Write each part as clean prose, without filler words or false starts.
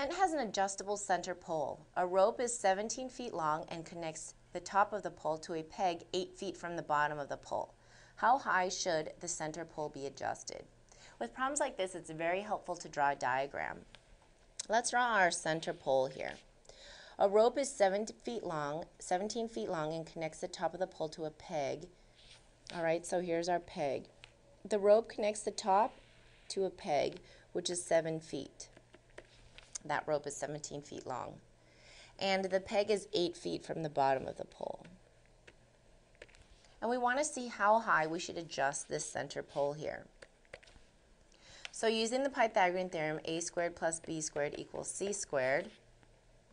tent has an adjustable center pole. A rope is 17 feet long and connects the top of the pole to a peg 8 feet from the bottom of the pole. How high should the center pole be adjusted? With problems like this, it's very helpful to draw a diagram. Let's draw our center pole here. A rope is 17 feet long and connects the top of the pole to a peg. All right, so here's our peg. The rope connects the top to a peg, which is 7 feet. That rope is 17 feet long. And the peg is 8 feet from the bottom of the pole. And we want to see how high we should adjust this center pole here. So using the Pythagorean theorem, a squared plus b squared equals c squared,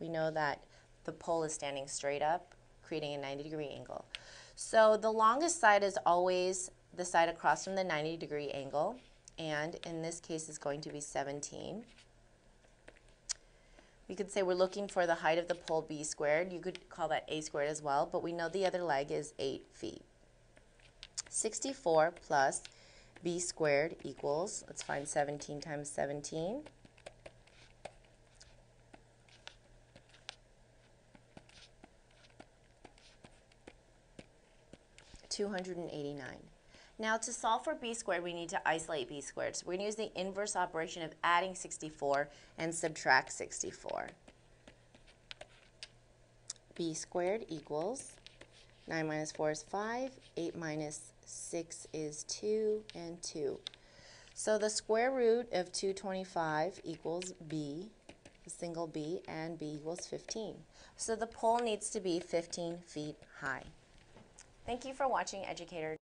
we know that the pole is standing straight up, creating a 90-degree angle. So the longest side is always the side across from the 90-degree angle, and in this case it's going to be 17. We could say we're looking for the height of the pole b squared. You could call that a squared as well, but we know the other leg is 8 feet. 64 plus b squared equals, let's find 17 times 17. $289. Now to solve for b squared, we need to isolate b squared. So we're going to use the inverse operation of adding 64 and subtract 64. b squared equals 9 minus 4 is 5, 8 minus 6 is 2, and 2. So the square root of 225 equals b, a single b, and b equals 15. So the pole needs to be 15 feet high. Thank you for watching, Educator.